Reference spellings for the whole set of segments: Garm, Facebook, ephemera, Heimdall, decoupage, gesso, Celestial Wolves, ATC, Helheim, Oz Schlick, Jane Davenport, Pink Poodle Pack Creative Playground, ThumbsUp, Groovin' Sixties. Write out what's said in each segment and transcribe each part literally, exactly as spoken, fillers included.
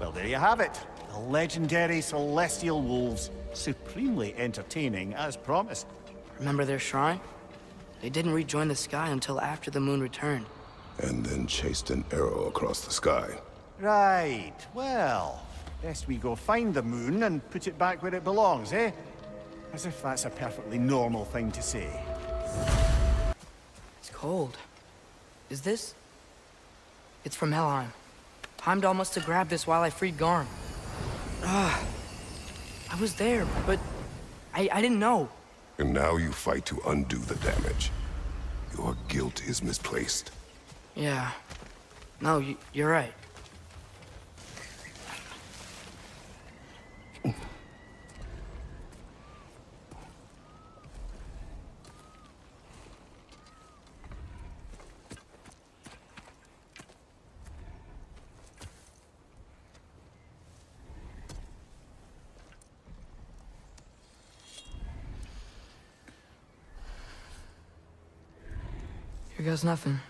Well, there you have it. The legendary Celestial Wolves. Supremely entertaining, as promised. Remember their shrine? They didn't rejoin the sky until after the moon returned. And then chased an arrow across the sky. Right. Well, best we go find the moon and put it back where it belongs, eh? As if that's a perfectly normal thing to say. It's cold. Is this? It's from Helheim. Heimdall must have grabbed this while I freed Garm. Ah, I was there, but I, I didn't know. And now you fight to undo the damage. Your guilt is misplaced. Yeah. No, you, you're right. Here goes nothing.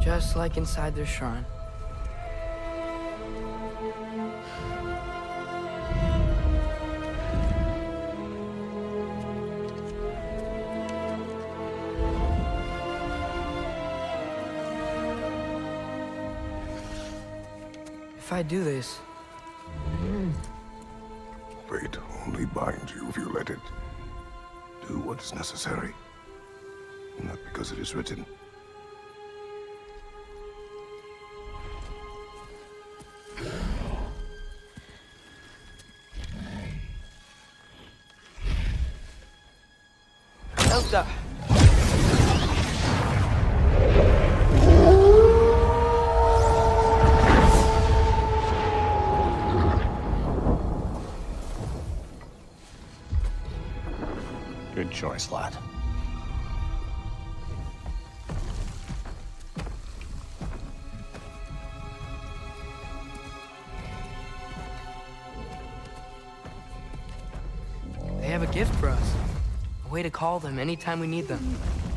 Just like inside their shrine. If I do this... Fate only binds you if you let it. Do what is necessary. Not because it is written. Help! Good choice, lad. They have a gift for us. Way to call them anytime we need them.